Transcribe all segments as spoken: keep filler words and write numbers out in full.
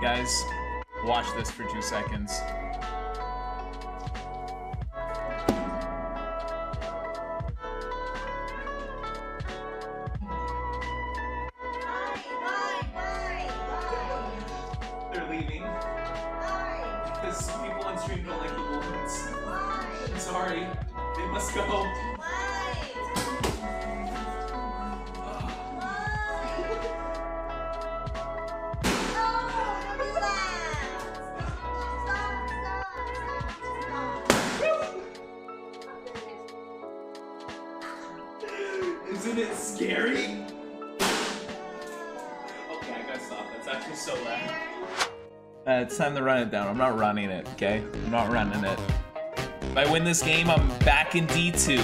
Guys, watch this for two seconds. Isn't it scary? Okay, I gotta stop. That's actually so loud. Uh, it's time to run it down. I'm not running it, okay? I'm not running it. If I win this game, I'm back in D two.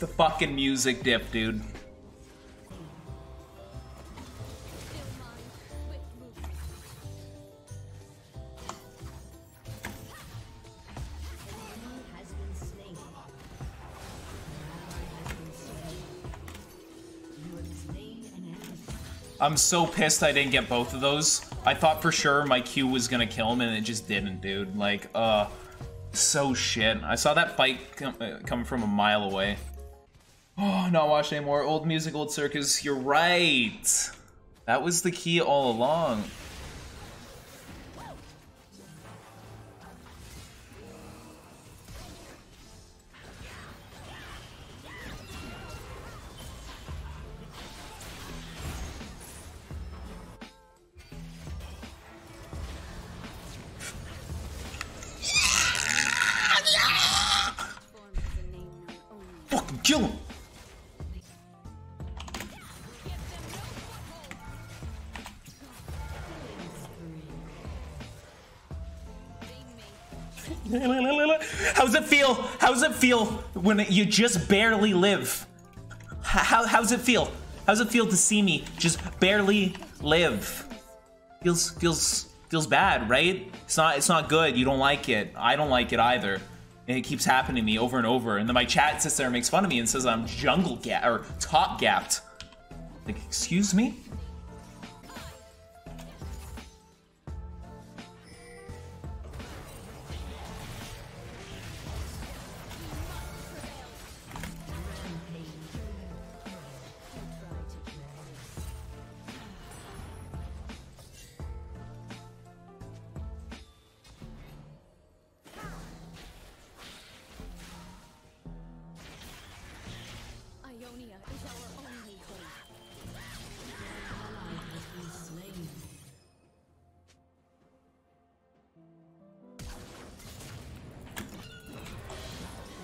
The fucking music dip, dude. I'm so pissed I didn't get both of those. I thought for sure my Q was gonna kill him and it just didn't, dude. Like, uh, so shit. I saw that fight come, uh, come from a mile away. Oh, not watch anymore. Old music, old circus. You're right. That was the key all along. Yeah! Fucking kill him! How's it feel? How's it feel when you just barely live? How, how's it feel? How's it feel to see me just barely live? Feels feels feels bad, right? It's not it's not good. You don't like it. I don't like it either. And it keeps happening to me over and over. And then my chat sits there and makes fun of me and says I'm jungle gap or top gapped. Like, excuse me?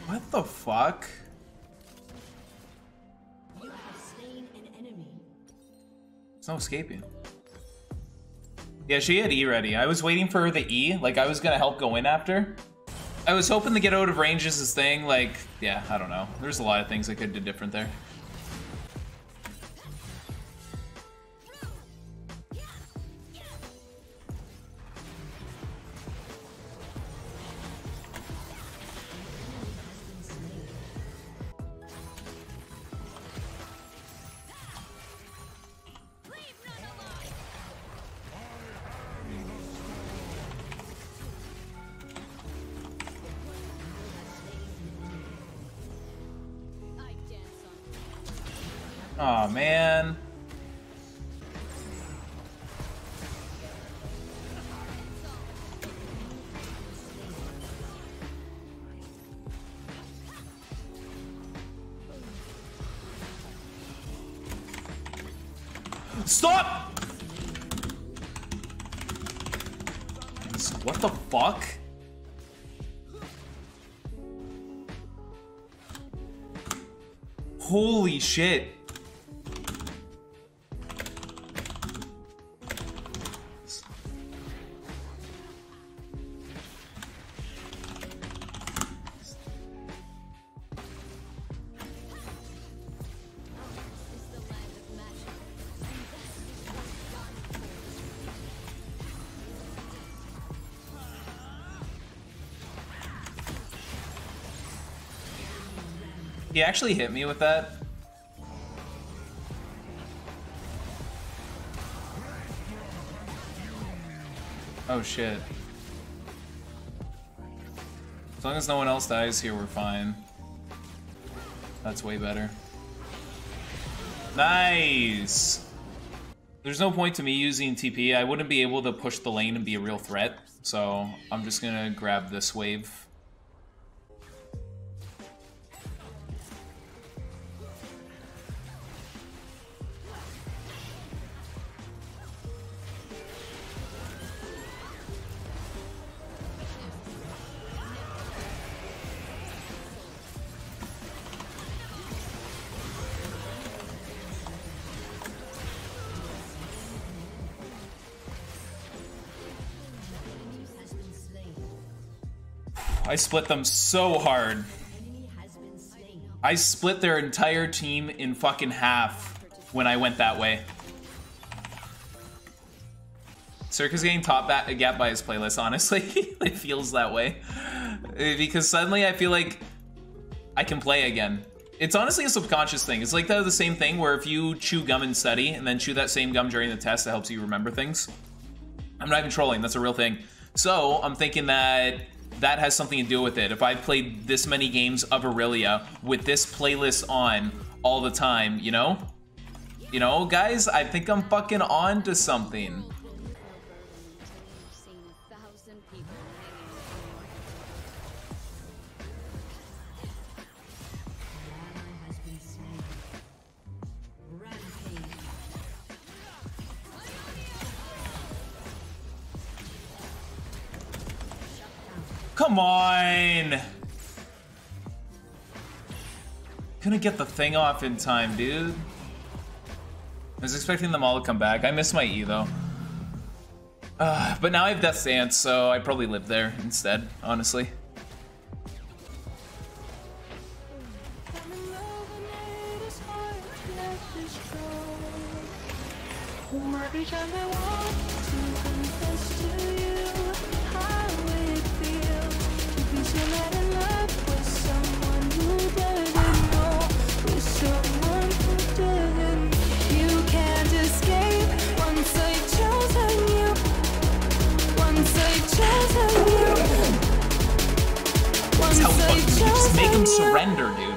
What the fuck? You have slain an enemy. There's no escaping. Yeah, she had E ready. I was waiting for her to E. Like, I was gonna help go in after. I was hoping to get out of range as this thing. Like, yeah, I don't know. There's a lot of things I could do different there. Aw, oh, man. Stop! What the fuck? Holy shit. He actually hit me with that. Oh shit. As long as no one else dies here, we're fine. That's way better. Nice! There's no point to me using T P. I wouldn't be able to push the lane and be a real threat. So I'm just gonna grab this wave. I split them so hard. I split their entire team in fucking half when I went that way. Circa's getting top gapped by his playlist, honestly. It feels that way. Because suddenly I feel like I can play again. It's honestly a subconscious thing. It's like the, the same thing where if you chew gum and study and then chew that same gum during the test, it helps you remember things. I'm not even trolling, that's a real thing. So I'm thinking that that has something to do with it. If I played this many games of Irelia with this playlist on all the time, you know? You know, guys, I think I'm fucking on to something. Come on! Couldn't get the thing off in time, dude. I was expecting them all to come back. I missed my E, though. Uh, but now I have Death's Dance, so I probably live there instead, honestly. How fucking you just make him surrender, dude.